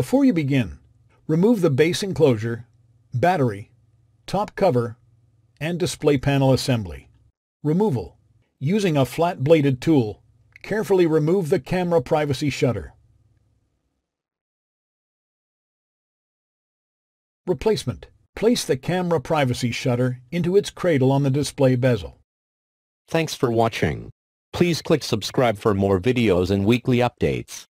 Before you begin, remove the base enclosure, battery, top cover, and display panel assembly. Removal. Using a flat-bladed tool, carefully remove the camera privacy shutter. Replacement. Place the camera privacy shutter into its cradle on the display bezel. Thanks for watching. Please click subscribe for more videos and weekly updates.